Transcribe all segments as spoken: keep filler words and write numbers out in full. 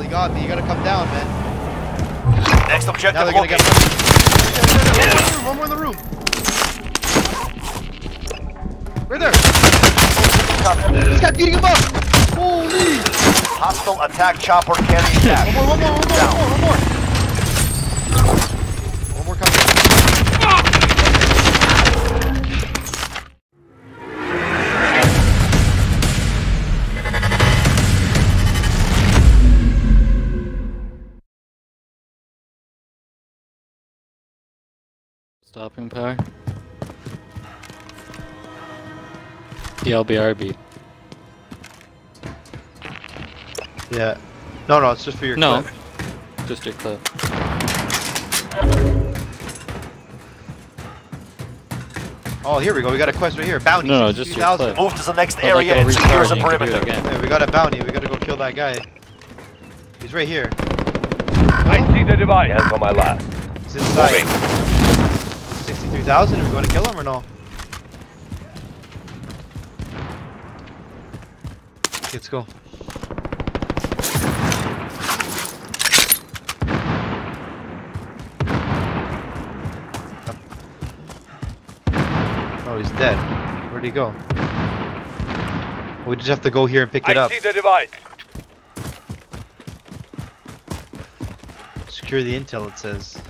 definitely got me. You gotta come down, man. Next objective. Now they're gonna get me. One more in the room. Right there. He's got beating him up. Holy. Hostile attack chopper carrying dash. One more, one more, one more, one more, one more. One more coming. Stopping power. P L B R B. Yeah. No, no, it's just for your no. clip. No. Just your clip. Oh, here we go. We got a quest right here. Bounty. No, no, just move to the next oh, area and secure the perimeter. Yeah, we got a bounty. We got to go kill that guy. He's right here. I see the device. That's on my lap. He's inside. sixty-three thousand. Are we going to kill him or no? Let's go. He's dead. Where'd he go? We just have to go here and pick it up. I see the device. Secure the intel, it says.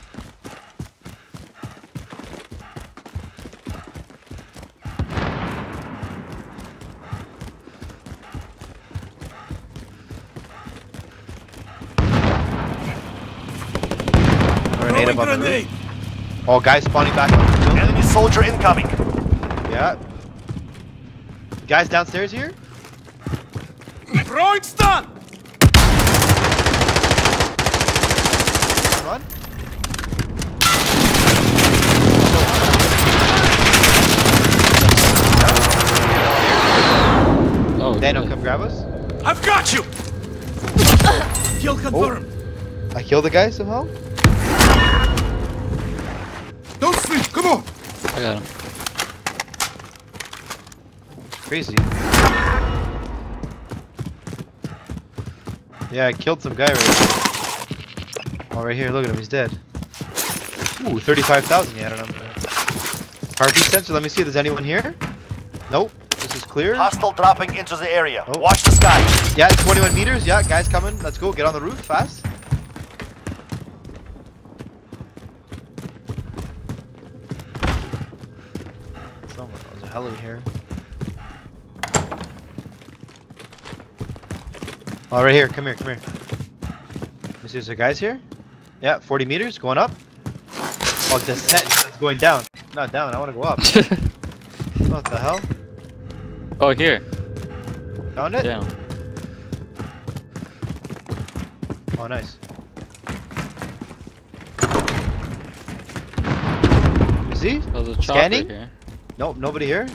Grenade above the roof. Oh, guys spawning back up. Enemy soldier incoming. Yeah. Guys downstairs here? Throwing stun! Run. Oh, Dano, come grab us. I've got you! Kill confirmed. Oh. I killed the guy somehow? Don't sleep, come on! I got him. Crazy. Yeah, I killed some guy right here. Oh, right here, look at him, he's dead. Ooh, thirty-five thousand, yeah, I don't know. Heartbeat sensor, let me see if there's anyone here. Nope, this is clear. Hostile dropping into the area. Oh. Watch the sky. Yeah, twenty-one meters, yeah, guys coming. Let's go, get on the roof, fast. Someone, there's a heli here. Oh, right here, come here, come here. Is there guys here? Yeah, forty meters, going up. Oh, descent, it's going down. Not down, I want to go up. What the hell? Oh, here. Found it? Down. Oh, nice. Is he? Oh, there's a Scanning? Here. Nope, nobody here.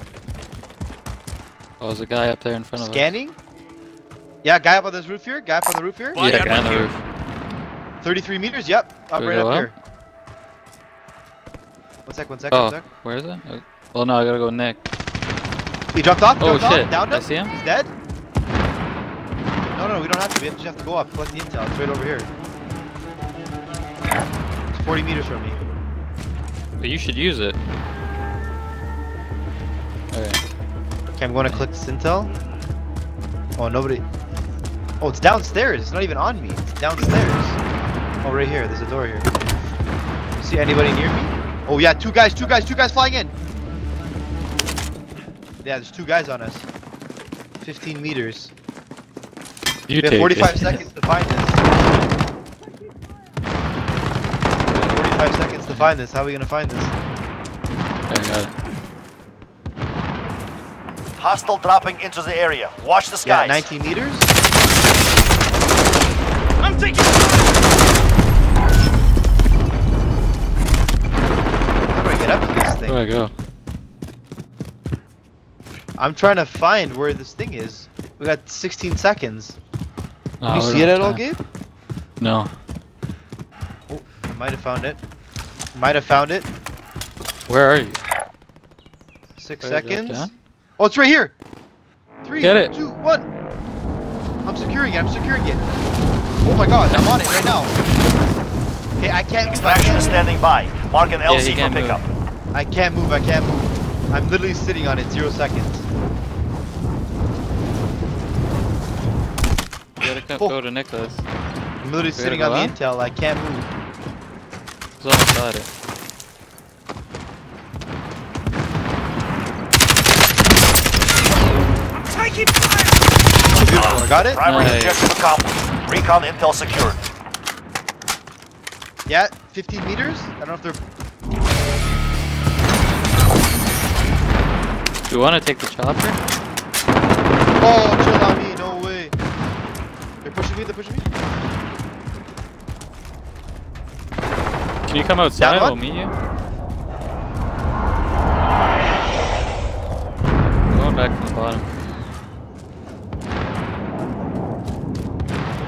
Oh, there's a guy up there in front of us. Scanning? Yeah, guy up on this roof here. Guy up on the roof here. Yeah, yeah guy on the roof. thirty-three meters. Yep, up right up up? here. One sec, one sec, oh, one sec. Where is it? Well, no, I gotta go Nick. He dropped off. He oh dropped shit! Off, downed I see him. He's dead. No, no, we don't have to. We just have to go up, collect the intel. It's right over here. It's forty meters from me. But you should use it. Okay. Okay, I'm going to collect this intel. Oh, nobody. Oh, it's downstairs. It's not even on me. It's downstairs. Oh, right here. There's a door here. You see anybody near me? Oh, yeah. Two guys. Two guys. Two guys flying in. Yeah, there's two guys on us. fifteen meters. You we have forty-five it. seconds to find this. forty-five seconds to find this. How are we going to find this? I got it. Hostile dropping into the area. Watch the skies. Yeah, nineteen meters. I'm taking. How do I get up to this thing? Where do I go? I'm trying to find where this thing is. We got sixteen seconds. No, Did you see it at all, Gabe? No. Oh, I might have found it. Might have found it. Where are you? Six where seconds. Oh, it's right here! Three, Get it. two, one! I'm securing it, I'm securing it! Oh my god, I'm on it right now. Okay, I can't move. Extraction is standing by. Mark an L C yeah, for pickup. Move. I can't move, I can't move. I'm literally sitting on it, zero seconds. You gotta come, oh. go to Nicholas. I'm literally sitting on the intel, I can't move. He's on the ladder. Taking fire! Beautiful, I got it? Primary nice. Objective accomplished. Recon intel secured. Yeah, fifteen meters? I don't know if they're... Do you want to take the chopper? Oh, chill on me, no way. They're pushing me, they're pushing me. Can you come outside? I'll meet you. I'm going back from the bottom.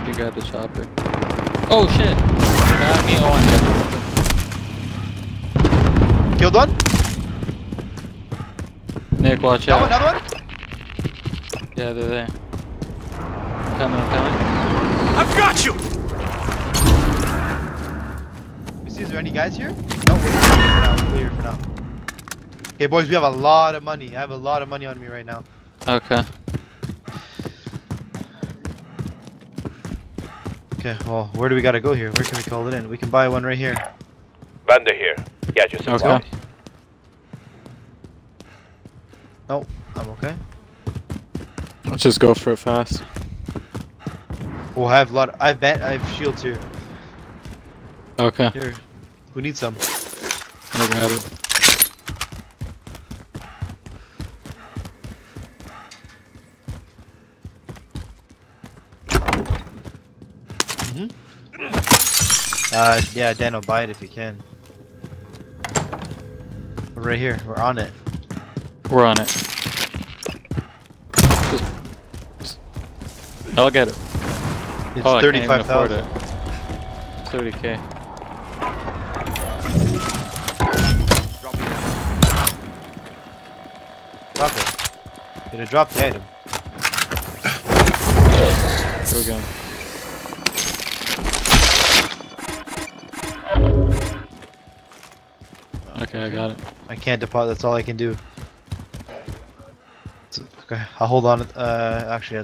You grab the chopper. Oh shit! Got me on. Killed one? Nick, watch out. Another one? Yeah, they're there. I'm coming, I'm coming. I've got you! You see, is there any guys here? No, we're clear for now. Okay, boys, we have a lot of money. I have a lot of money on me right now. Okay. Okay, well, where do we gotta go here? Where can we call it in? We can buy one right here. Bender here. Yeah, just okay. Supply. Nope, I'm okay. Let's just go for it fast. Oh, I have a lot. Of, I have I have shields here. Okay. Here, we need some. I grab it. Uh, yeah, Dan will buy it if you can. We're right here, we're on it. We're on it. Just... I'll get it. It's oh, thirty-five thousand. It. thirty K. Drop it. Drop it. Did it drop the item? Here we go. Okay, I got it. I can't deposit, that's all I can do. So, okay, I'll hold on, uh, actually. I...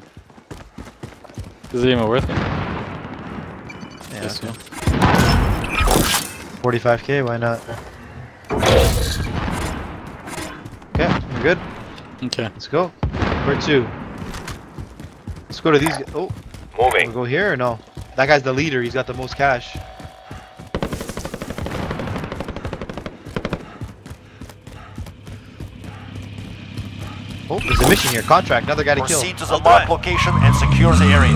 Is it even worth it? Yeah. Okay. forty-five K, why not? Okay, we're good. Okay. Let's go. Where to? Let's go to these guys. Oh. Moving. We'll go here or no? That guy's the leader, he's got the most cash. Oh, there's a mission here. Contract. Another guy to kill. Proceed to the locked location and secure the area.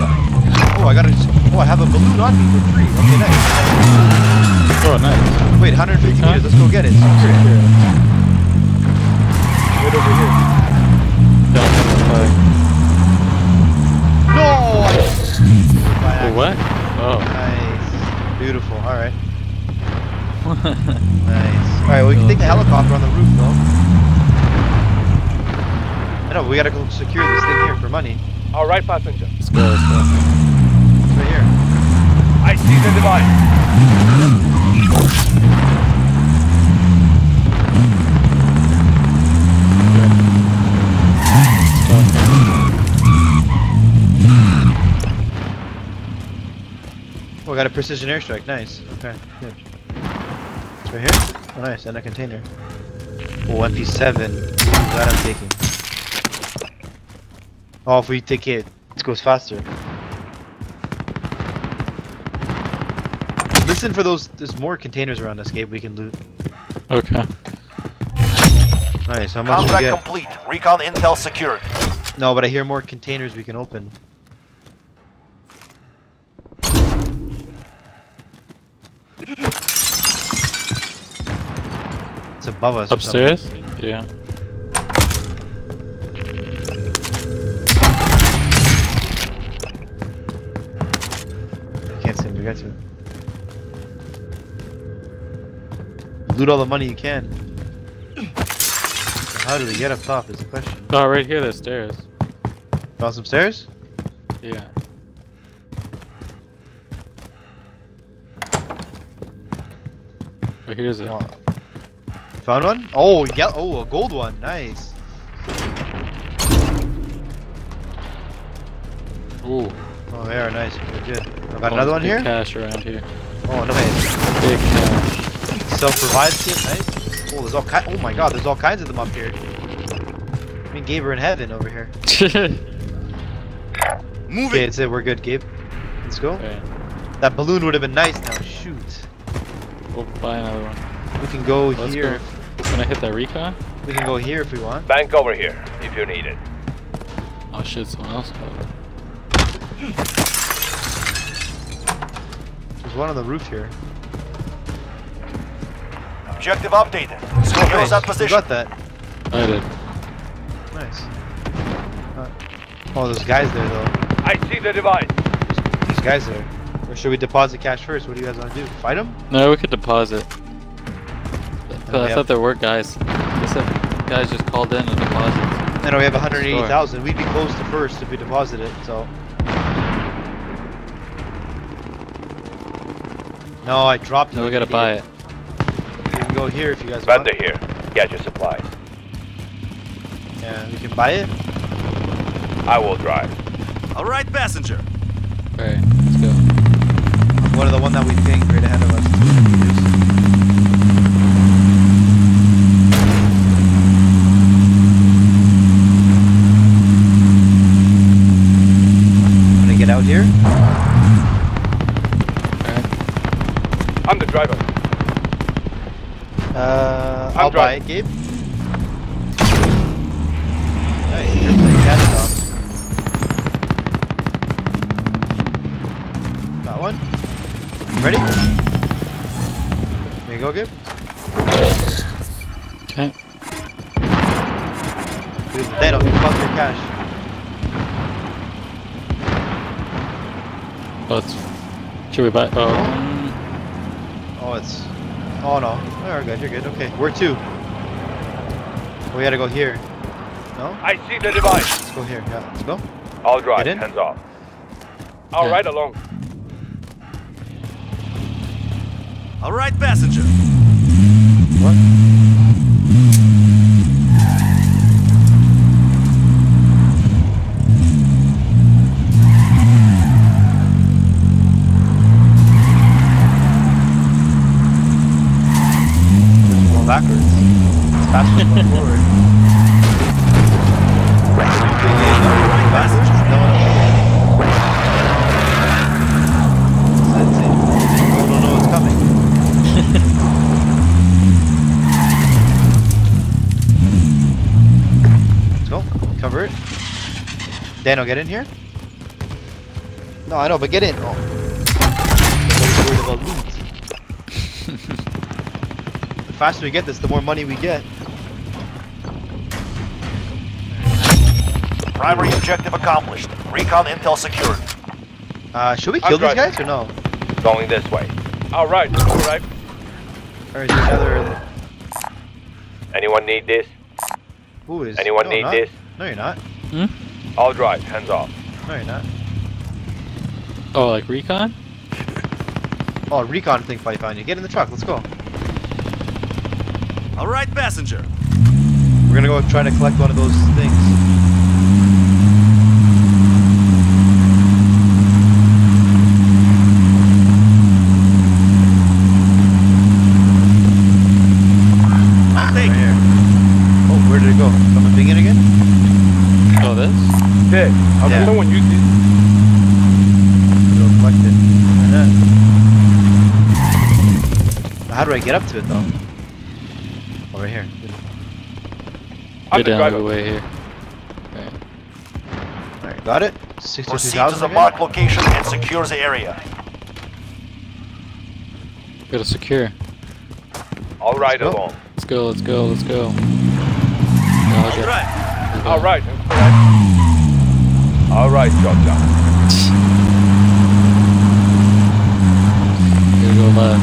Oh, I got a. Oh, I have a balloon on me for free. Okay, nice. Oh, nice. Wait, one hundred fifty huh? meters. Let's go get it. Secure it. Wait over here. No. I... What? Oh. Nice. Beautiful. All right. Nice. All right. Well, we can take the helicopter on the roof, though. No, we gotta go secure this thing here for money. All right, passenger. Let's go, let's go. It's right here. I see the device. Oh, I got a precision airstrike. Nice. Okay, good. It's right here. Oh, nice. And a container. Oh, M P seven. That I'm taking. Oh, if we take it, it goes faster. Listen for those. There's more containers around us, Gabe. We can loot. Okay. Alright, so how much we get? Contract complete. Recon intel secured. No, but I hear more containers we can open. It's above us. Upstairs? Yeah. Gotcha. Loot all the money you can. So how do we get up top is the question. Oh, right here, there's stairs. Found some stairs? Yeah. Oh, here's it. Oh. Found one? Oh, yeah. Oh, a gold one. Nice. Ooh. Oh, they are nice. Legit. I got oh, another one here. Cash around here. Oh, nice. Big cash. Self-revive kit. Nice. Oh, there's all ki Oh my God, there's all kinds of them up here. I mean, Gabe, we're in heaven over here. Move okay, it. That's it. We're good, Gabe. Let's go. Okay. That balloon would have been nice. Now shoot. We'll buy another one. We can go Let's here. Go. Can I hit that recon? We can go here if we want. Bank over here if you need it. Oh shit! Someone else got it. There's one on the roof here. Objective updated. Secure nice. That position. You got that. I did. Nice. Uh, oh, there's guys there though. I see the device. There's, there's guys there. Or should we deposit cash first? What do you guys want to do? Fight them? No, we could deposit. Oh, I thought there were guys. Except guys just called in and deposited. I know we have one hundred eighty thousand. We'd be close to first if we deposited, so. No, I dropped it. No, we gotta buy it. We can go here if you guys want. Vendor here. Get your supplies. Yeah, we can buy it. I will drive. Alright, passenger. Alright, let's go. One of the one that we think right ahead of us. I'm gonna get out here. I'm the driver. Uh, I'll buy it, Gabe. Nice, you're playing catch-up. Got one. Ready? There you go, Gabe. Okay. Dude, they don't fuck your cash. But should we buy? Oh. Oh, it's. Oh no. Oh, good. You're good. Okay. Where to? We gotta go here. No? I see the device. Let's go here. Yeah. Let's go. I'll drive. Hands off. I'll yeah. ride along. All right, passenger. What? Backwards. It's faster than going forward. People don't know what's coming. Let's go. Cover it. Dano, get in here. No, I know, but get in. Oh. The faster we get this, the more money we get. Primary objective accomplished. Recon intel secured. Uh, should we kill these guys or no? Going this way. All right, all right. Or is there another? Anyone need this? Who is? Anyone no, need not. this? No, you're not. Hmm? I'll drive. Hands off. No, you're not. Oh, like recon? Oh, recon thing. Probably found you. Get in the truck. Let's go. All right, passenger. We're gonna go try to collect one of those things. Ah, right here. Oh, where did it go? Someone ping it again? Oh, this? Okay. How come no one used it? We'll collect it. Why not? How do I get up to it though? Right here. I'm the driver way here. Okay. Alright, got it. sixty-two thousand. Proceed to the marked location and secure the area. Gotta secure. Alright, along. Let's go, let's go, let's go. Alright. Alright. Alright, drop down. Gotta go left.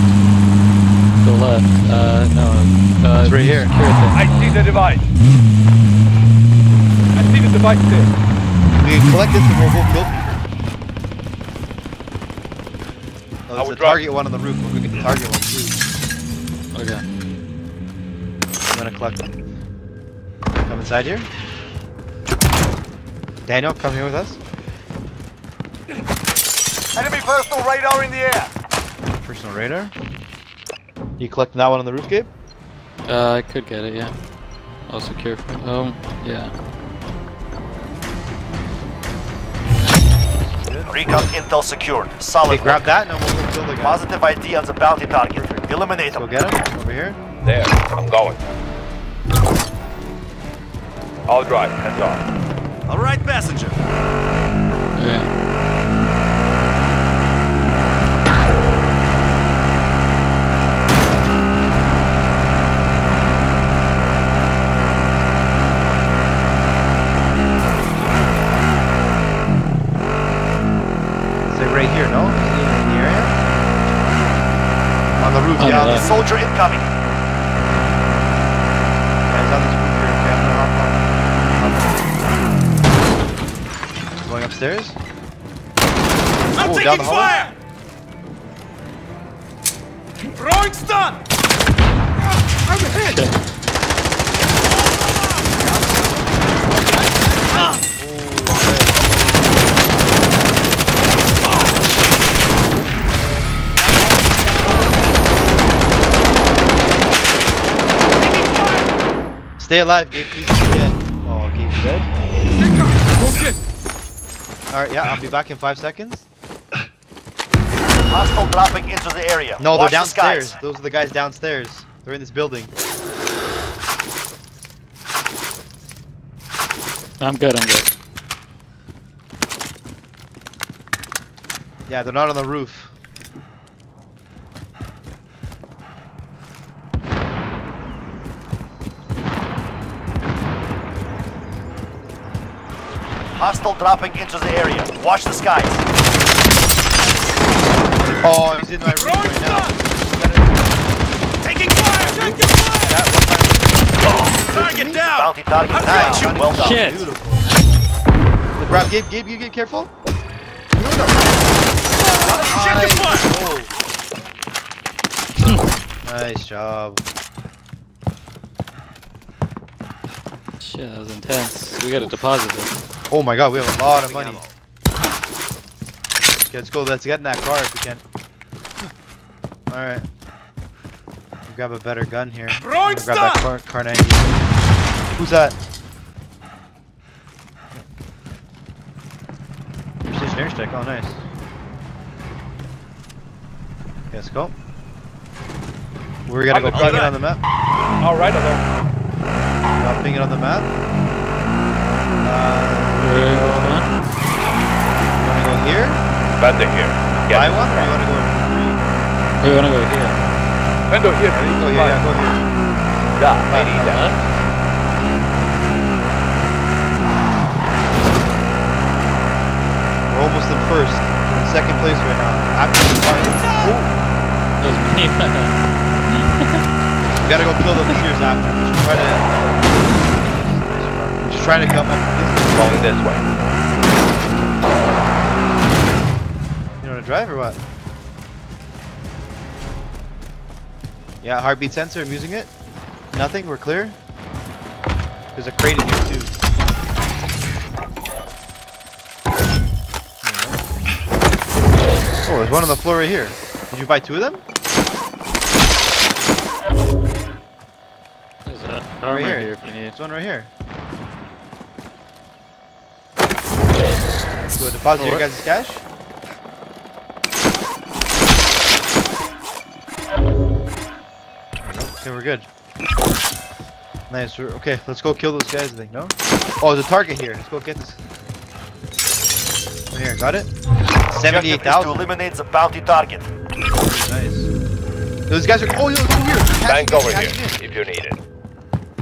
The left, uh, no, uh, it's right here. I see the device. I see the device there. We collect this and we'll go kill people. Oh, there's a target one on the roof, but we can target one too. Okay. I'm gonna collect them. Come inside here. Daniel, come here with us. Enemy personal radar in the air. Personal radar? You collecting that one on the roof, Gabe? Uh, I could get it, yeah. I'll secure for it. Um, yeah. Recon intel secured. Solid. Hey, grab that and we'll go kill the guy. Positive I D on the bounty target. Eliminate him. Go get him. Over here. There. I'm going. I'll drive. Heads off. All right, passenger. Yeah. Right here, no? In the area? On the roof, yeah. The soldier incoming. Guys on this roof here, camera up on. Going upstairs? I'm oh, taking fire! Throwing stun! I'm hit! Ah! Stay alive, Gabe, please stay dead. Oh, Gabe's dead. Alright, yeah, I'll be back in five seconds. Hostile dropping into the area. No, watch, they're downstairs. The Those are the guys downstairs. They're in this building. I'm good, I'm good. Yeah, they're not on the roof. Hostile dropping into the area. Watch the skies. Oh, he's in my room right now. Taking fire! Taking fire! Target down! Bounty target down. Well done. Shit. Beautiful. Grab Gabe, Gabe, you get careful. Nice job. Shit, that was intense. We got a deposit there. Oh my god, we have a lot of money. Okay, let's go. Let's get in that car if we can. Alright. We'll grab a better gun here. Grab that car, car ninety. Who's that? Precision airstrike. Oh, nice. Okay, let's go. We're gonna go ping it on the map. Alright, I'll ping it on the map. Uh. You want to go here? Better here. Buy one, or you want to go here? We want to go here. Go here, please. Go here, yeah, go here. Yeah, I need that. We're almost in first. We're in second place right now. Absolutely fine. That was pretty fun. We gotta go kill those cheers after. We should try to... Just trying to come up going this way. You know how to drive or what? Yeah, heartbeat sensor, I'm using it. Nothing, we're clear. There's a crate in here too. Oh, there's one on the floor right here. Did you buy two of them? There's a armor right here. here if you need. There's one right here. So deposit your guys' cash. Okay, we're good. Nice. We're, okay, let's go kill those guys. I think no. Oh, there's a target here. Let's go get this. Here, got it. Seventy-eight thousand. To eliminate the bounty target. Nice. Those guys are. Oh, yo, over here. Tank over here in. If you need it.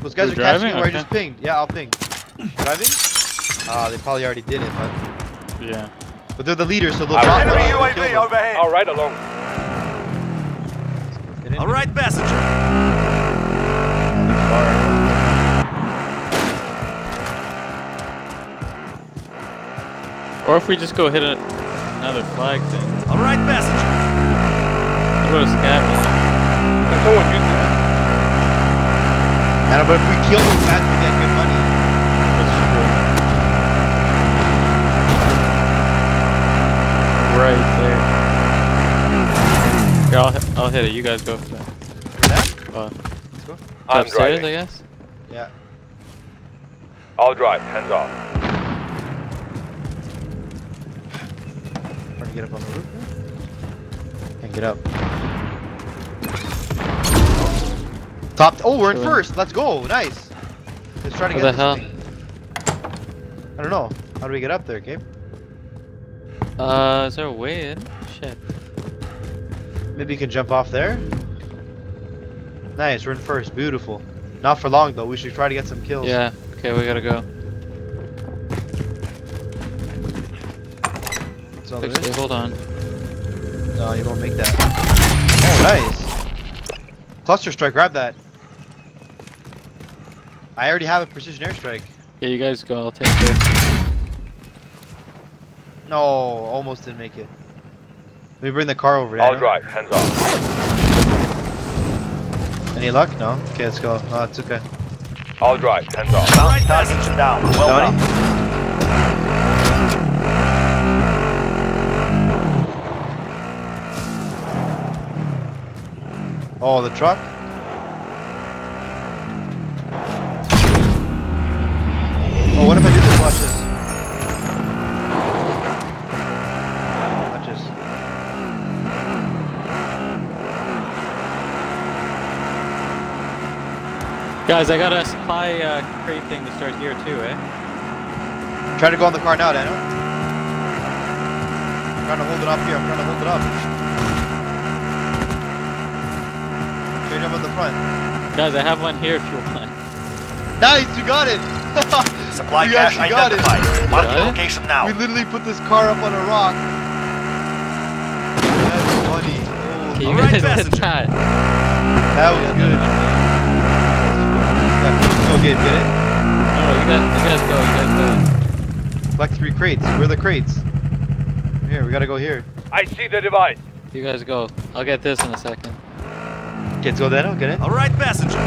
Those guys You're are catching me. Okay. Or I just pinged. Yeah, I'll ping. Driving. Ah, uh, they probably already did it, but. Yeah. But they're the leaders, so they'll drop them. Enemy U A V overhead. All right, along. All right, passenger. Right. Or if we just go hit a, another flag thing. All right, passenger. What a scavenger. That's what you do. And but if we kill them fast, we get good money. That's true. Right there. Here, I'll, I'll hit it. You guys go for that. Yeah? Uh, Let's go. I'm upstairs, driving. I guess? Yeah. I'll drive. Hands off. Trying to get up on the roof now? Can't get up. Top oh, we're in sure. first. Let's go. Nice. Just trying to what get the hell? Thing. I don't know. How do we get up there, Gabe? Uh, is there a way in? Shit. Maybe you can jump off there. Nice. We're in first. Beautiful. Not for long though. We should try to get some kills. Yeah. Okay, we gotta go. That's all Fixed, hold on. No, you don't make that. Oh, nice. Cluster strike, grab that. I already have a precision airstrike. Yeah, you guys go, I'll take it. No, almost didn't make it. Let me bring the car over there. I'll drive, hands off. Any luck? No? Okay, let's go. No, it's okay. I'll drive, hands off. Bounce targets are down. Well done. Oh, the truck? Oh, what if I do this? Watch this. Watch this. Guys, I got a supply uh, crate thing to start here too, eh? Try to go on the car now, Daniel. I'm trying to hold it up here. I'm trying to hold it up. Up on the front. Guys, I have one here if you want. Nice, you got it! Supply we cache identified. Mark the location now. We literally put this car up on a rock. That's funny. Oh, you guys did that. That was good. Okay, get it? Oh, you guys, you guys go, you guys go. Collect three crates. Where are the crates? Here, we gotta go here. I see the device. You guys go. I'll get this in a second. Okay, let's go then, I'll get it. Alright, passenger!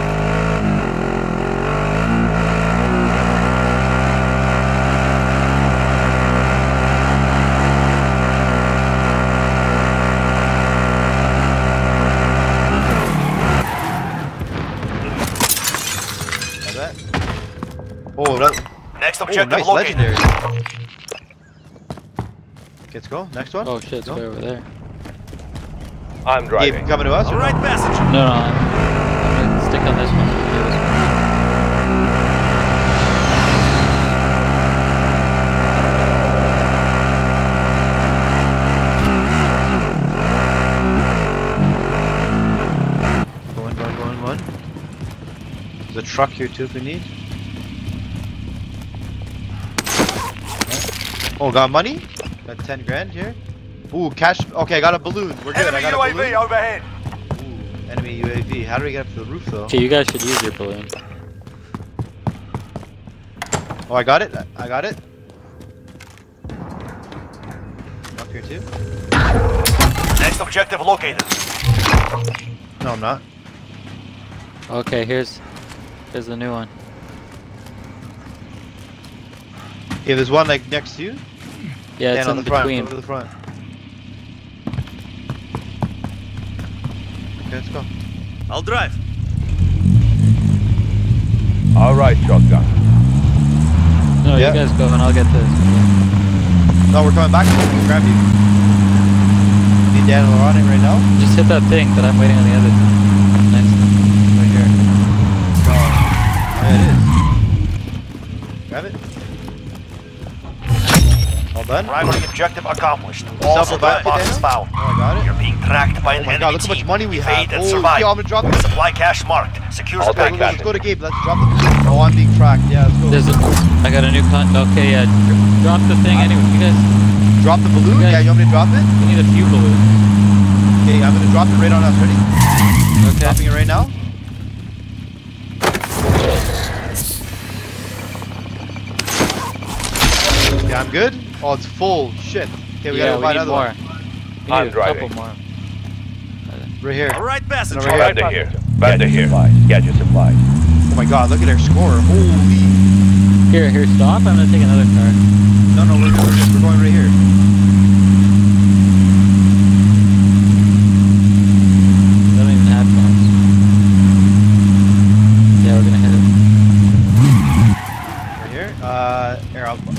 Oh, that... Next objective, oh, nice, legendary. Okay, let's go, next one. Oh shit, it's way over there. I'm driving. Gabe, coming to us? All right, passenger. No, no, I'm gonna stick on this one. Going, going, going, going. There's a truck here too if we need. Oh, got money? Got ten grand here. Ooh, cash. Okay, I got a balloon. We're good. Enemy I got U A V a balloon. Overhead. Ooh, enemy U A V. How do we get up to the roof though? Okay, you guys should use your balloon. Oh, I got it. I got it. Up here too. Next objective located. No, I'm not. Okay, here's here's the new one. Yeah, there's one like next to you. Yeah, it's in between. Over the front. Let's go. I'll drive. Alright, shotgun. No, yeah. You guys go and I'll get this. No, we're coming back. We can grab you. You need Daniel on it right now? Just hit that thing that I'm waiting on the other thing. Nice. Right here. Oh, there it is. Grab it. All done. Primary objective accomplished. All supply boxes found. Oh, I got it. You're being tracked by an oh enemy God, look how much money we have. Oh, survive. Okay, I'm gonna drop the supply cache marked. Secure the pack. Let's go to Gabe. Let's drop the thing. Oh, I'm being tracked. Yeah, let's go. There's a, I got a new con. Okay, yeah. Drop the thing uh, anyway. You guys... Drop the balloon? You guys, yeah, you want me to drop it? We need a few balloons. Okay, I'm gonna drop it right on us. Ready? Okay. Dropping it right now. Yeah, I'm good. Oh, it's full. Shit. Okay, we yeah, gotta find another more. One. We I'm driving. More. Right here. All right, passenger. No, right, right here. Right here. Get your supplies. Oh my god, look at our score. Holy. Here, here, stop. I'm gonna take another car. No, no, we're, we're, just, we're going right here. I don't even have plans. Yeah, we're gonna hit it. Right here? Uh, air outbound.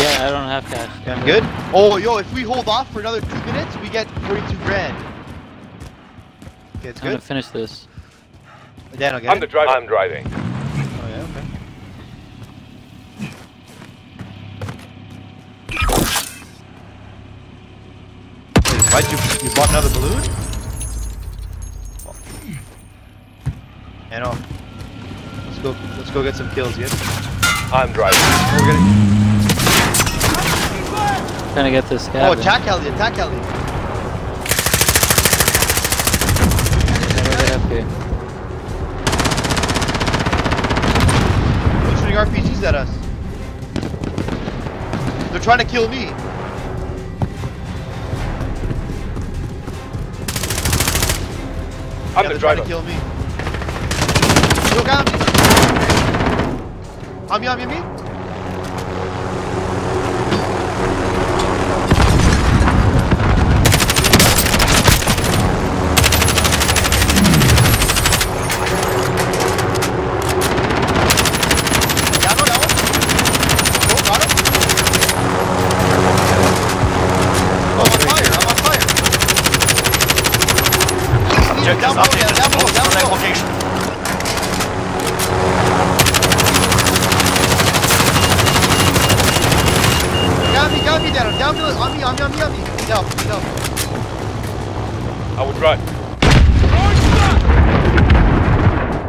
Yeah, I don't have cash. Yeah, I'm good. Oh, yo, if we hold off for another two minutes, we get forty-two grand. Okay, it's good. I'm gonna finish this. Dan, I'll get I'm it. the driver. I'm driving. Oh yeah, okay. Wait, why'd you, you bought another balloon? Oh. And on. Let's go. Let's go get some kills, yeah. I'm driving. Oh, we're gonna. Trying to get this guy. Oh, attack alley, attack alley. Never get up here. They're shooting R P Gs at us. They're trying to kill me. I'm yeah, the driver. They're trying to kill me. Look out, me. On me, on me, on me.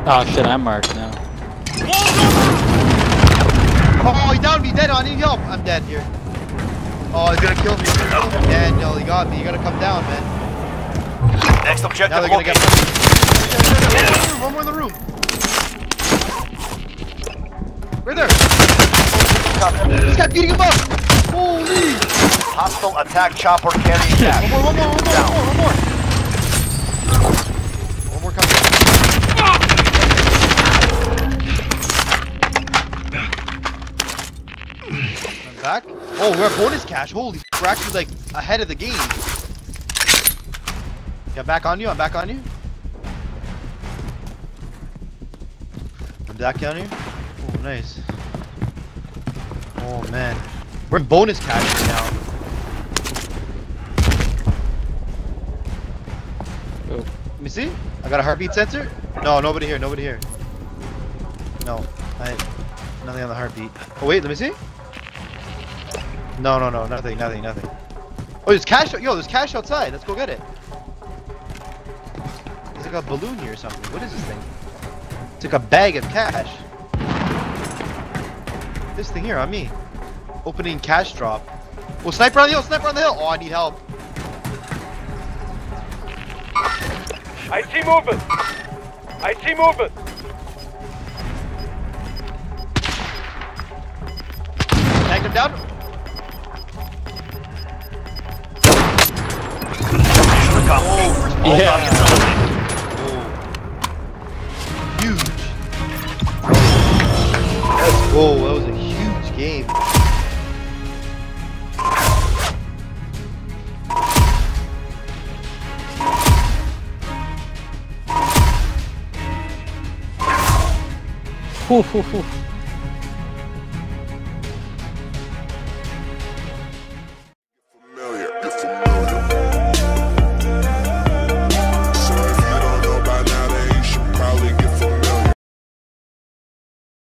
Oh shit, I'm marked now. Oh, he downed me dead, I need help. I'm dead here. Oh, he's gonna kill me. Daniel, he got me. You gotta come down, man. Next objective. Now they're gonna get me. One more in the room. Right there. This guy beating him up. Holy. Hostile attack chopper carrying back. One more, one more, one more, one more, one more. Back. Oh, we're bonus cash. Holy, we're actually like ahead of the game. Yeah, back on you. I'm back on you. I'm back on you. Oh, nice. Oh man, we're bonus cash now. Oh. Let me see. I got a heartbeat sensor. No, nobody here. Nobody here. No, I nothing on the heartbeat. Oh wait, let me see. No, no, no, nothing, nothing, nothing. Oh, there's cash, yo, there's cash outside. Let's go get it. It's like a balloon here or something. What is this thing? It's like a bag of cash. This thing here on me. Opening cash drop. Oh, sniper on the hill, sniper on the hill. Oh, I need help. I see movement. I see movement. Tagged him down. Oh, yeah. Oh. Huge. Let's go. That was a huge game. Ooh, ooh, ooh.